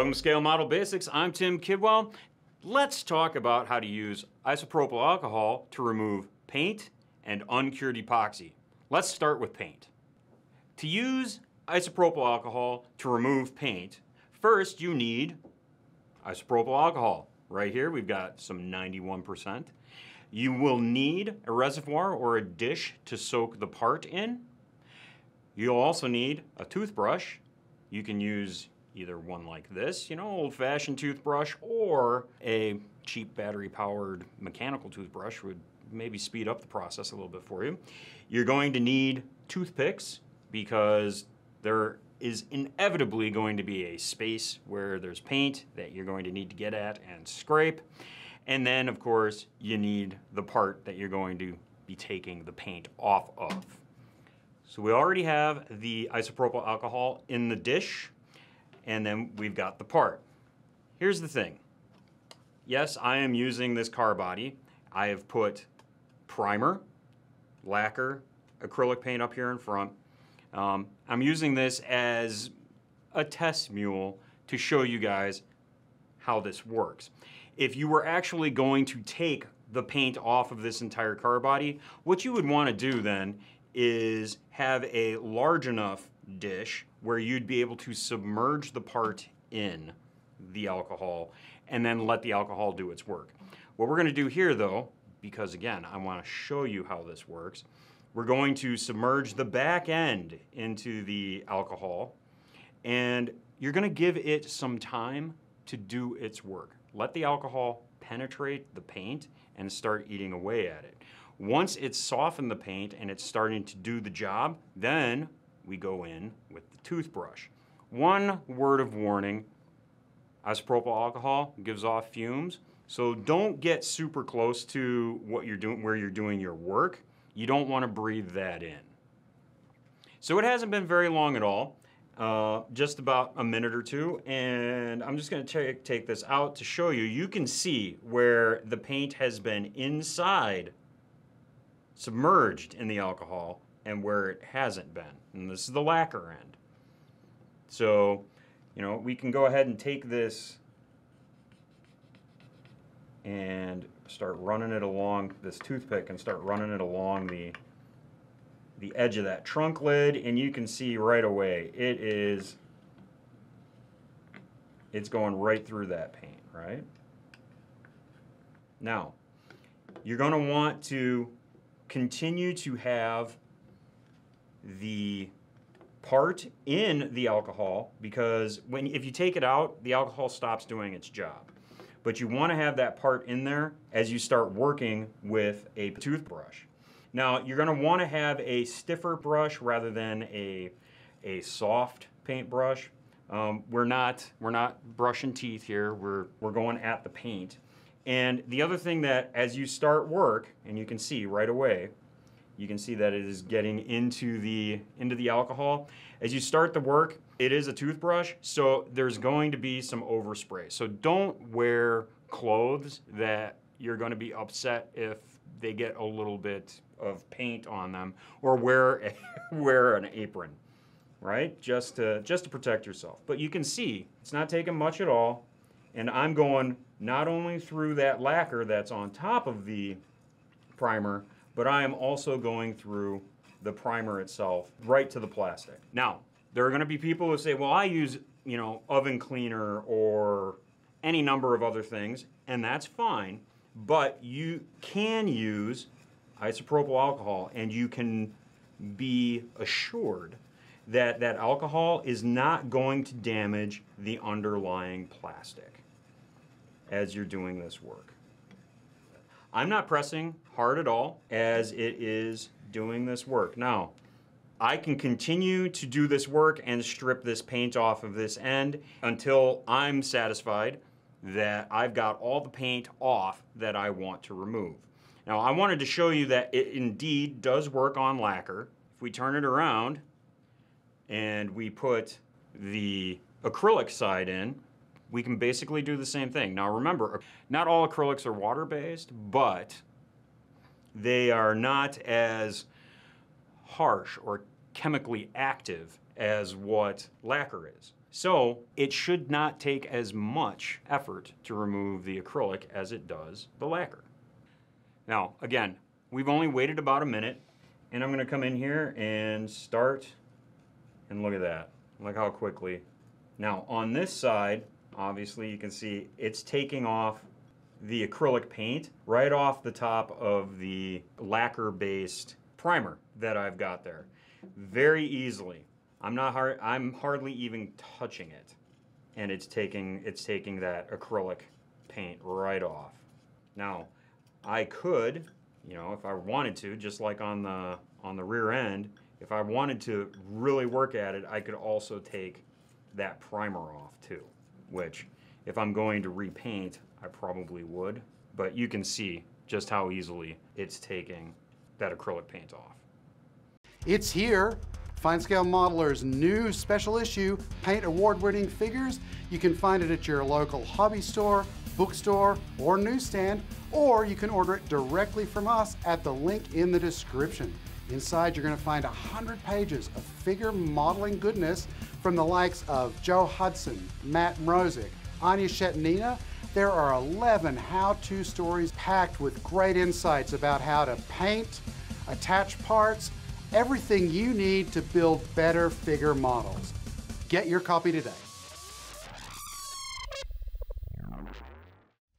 Welcome to Scale Model Basics. I'm Tim Kidwell. Let's talk about how to use isopropyl alcohol to remove paint and uncured epoxy. Let's start with paint. To use isopropyl alcohol to remove paint, first you need isopropyl alcohol. Right here we've got some 91%. You will need a reservoir or a dish to soak the part in. You'll also need a toothbrush. You can use either one like this, you know, old-fashioned toothbrush, or a cheap battery-powered mechanical toothbrush would maybe speed up the process a little bit for you. You're going to need toothpicks because there is inevitably going to be a space where there's paint that you're going to need to get at and scrape. And then, of course, you need the part that you're going to be taking the paint off of. So we already have the isopropyl alcohol in the dish, and then we've got the part. Here's the thing. Yes, I am using this car body. I have put primer, lacquer, acrylic paint up here in front. I'm using this as a test mule to show you guys how this works. If you were actually going to take the paint off of this entire car body, what you would want to do then is have a large enough dish where you'd be able to submerge the part in the alcohol and then let the alcohol do its work. What we're going to do here though, because again, I want to show you how this works, we're going to submerge the back end into the alcohol, and you're going to give it some time to do its work. Let the alcohol penetrate the paint and start eating away at it. Once it's softened the paint and it's starting to do the job, then we go in with the toothbrush. One word of warning, isopropyl alcohol gives off fumes, so don't get super close to what you're doing, where you're doing your work. You don't want to breathe that in. So it hasn't been very long at all, just about a minute or two, and I'm just going to take this out to show you. You can see where the paint has been inside, submerged in the alcohol, and where it hasn't been. And this is the lacquer end. So, you know, we can go ahead and take this and start running it along this toothpick and start running it along the edge of that trunk lid, and you can see right away it's going right through that paint, right? Now, you're going to want to continue to have the part in the alcohol, because if you take it out, the alcohol stops doing its job. But you want to have that part in there as you start working with a toothbrush. Now, you're going to want to have a stiffer brush rather than a soft paintbrush. We're not brushing teeth here. We're going at the paint. And the other thing that as you start work, and you can see right away, you can see that it is getting into the alcohol. As you start the work, it is a toothbrush, so there's going to be some overspray. So don't wear clothes that you're going to be upset if they get a little bit of paint on them, or wear an apron, right? Just to protect yourself. But you can see it's not taking much at all, and I'm going not only through that lacquer that's on top of the primer, but I am also going through the primer itself right to the plastic. Now, there are going to be people who say, well, I use, you know, oven cleaner or any number of other things, and that's fine, but you can use isopropyl alcohol, and you can be assured that that alcohol is not going to damage the underlying plastic as you're doing this work. I'm not pressing hard at all as it is doing this work. Now, I can continue to do this work and strip this paint off of this end until I'm satisfied that I've got all the paint off that I want to remove. Now, I wanted to show you that it indeed does work on lacquer. If we turn it around and we put the acrylic side in, we can basically do the same thing. Now remember, not all acrylics are water-based, but they are not as harsh or chemically active as what lacquer is. So it should not take as much effort to remove the acrylic as it does the lacquer. Now, again, we've only waited about a minute, and I'm gonna come in here and start, and look at that, look how quickly. Now, on this side, obviously you can see it's taking off the acrylic paint right off the top of the lacquer-based primer that I've got there, very easily. I'm hardly even touching it, and it's taking that acrylic paint right off. Now, I could, you know, if I wanted to, just like on the rear end, if I wanted to really work at it, I could also take that primer off too, which if I'm going to repaint, I probably would, but you can see just how easily it's taking that acrylic paint off. It's here. Fine Scale Modeler's new special issue, paint award-winning figures. You can find it at your local hobby store, bookstore, or newsstand, or you can order it directly from us at the link in the description. Inside, you're gonna find 100 pages of figure modeling goodness from the likes of Joe Hudson, Matt Mrozik, Anya Shetnina. There are 11 how-to stories packed with great insights about how to paint, attach parts, everything you need to build better figure models. Get your copy today.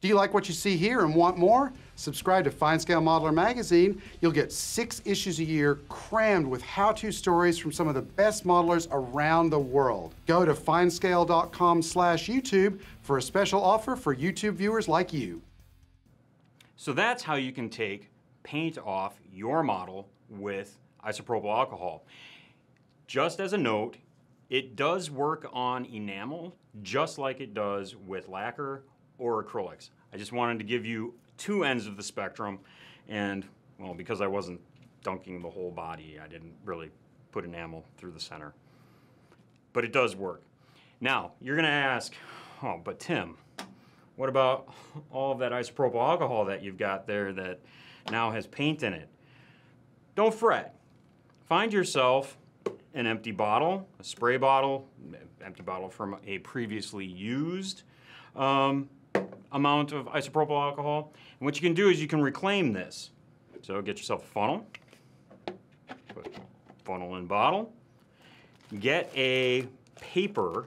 Do you like what you see here and want more? Subscribe to Fine Scale Modeler magazine. You'll get 6 issues a year crammed with how-to stories from some of the best modelers around the world. Go to finescale.com/YouTube for a special offer for YouTube viewers like you. So that's how you can take paint off your model with isopropyl alcohol. Just as a note, it does work on enamel just like it does with lacquer or acrylics. I just wanted to give you two ends of the spectrum, and well, because I wasn't dunking the whole body, I didn't really put enamel through the center. But it does work. Now, you're gonna ask, oh, but Tim, what about all of that isopropyl alcohol that you've got there that now has paint in it? Don't fret. Find yourself an empty bottle, a spray bottle, empty bottle from a previously used amount of isopropyl alcohol. And what you can do is you can reclaim this. So get yourself a funnel, put funnel in bottle, get a paper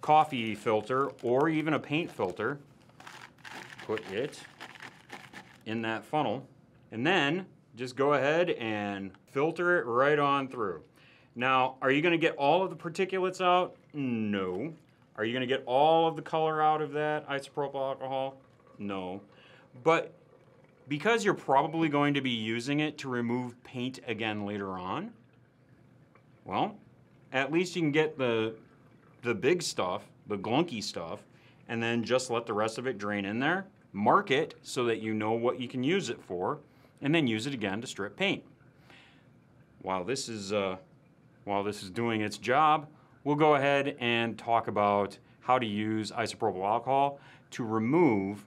coffee filter or even a paint filter, put it in that funnel, and then just go ahead and filter it right on through. Now, are you gonna get all of the particulates out? No. Are you gonna get all of the color out of that isopropyl alcohol? No. But because you're probably going to be using it to remove paint again later on, well, at least you can get the big stuff, the glunky stuff, and then just let the rest of it drain in there. Mark it so that you know what you can use it for, and then use it again to strip paint. While this is doing its job, we'll go ahead and talk about how to use isopropyl alcohol to remove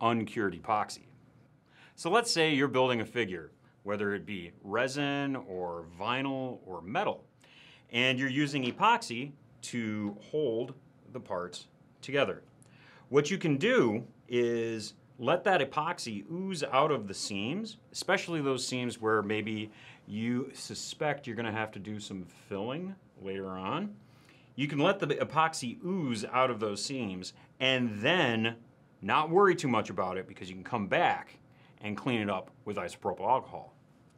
uncured epoxy. So let's say you're building a figure, whether it be resin or vinyl or metal, and you're using epoxy to hold the parts together. What you can do is let that epoxy ooze out of the seams, especially those seams where maybe you suspect you're gonna have to do some filling later on. You can let the epoxy ooze out of those seams and then not worry too much about it, because you can come back and clean it up with isopropyl alcohol,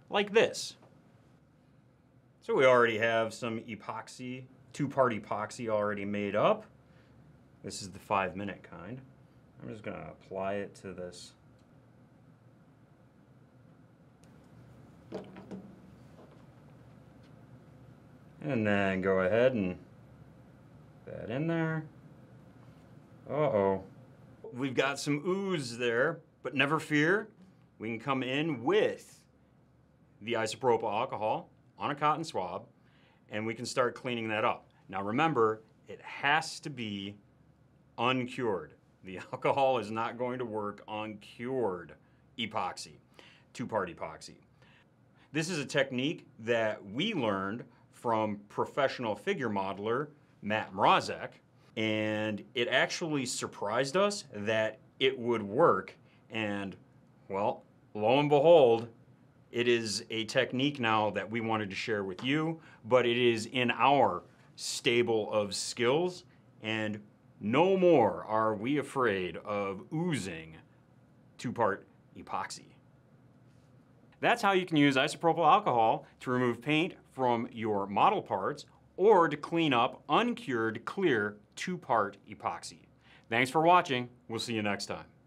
like this. So we already have some epoxy, two-part epoxy already made up. This is the 5-minute kind. I'm just gonna apply it to this. And then go ahead and put that in there. Uh-oh. We've got some ooze there, but never fear. We can come in with the isopropyl alcohol on a cotton swab, and we can start cleaning that up. Now remember, it has to be uncured. The alcohol is not going to work on cured epoxy, two-part epoxy. This is a technique that we learned from professional figure modeler Matt Mrazek, and it actually surprised us that it would work. And, well, lo and behold, it is a technique now that we wanted to share with you, but it is in our stable of skills, and no more are we afraid of oozing two-part epoxy. That's how you can use isopropyl alcohol to remove paint from your model parts or to clean up uncured clear two-part epoxy. Thanks for watching. We'll see you next time.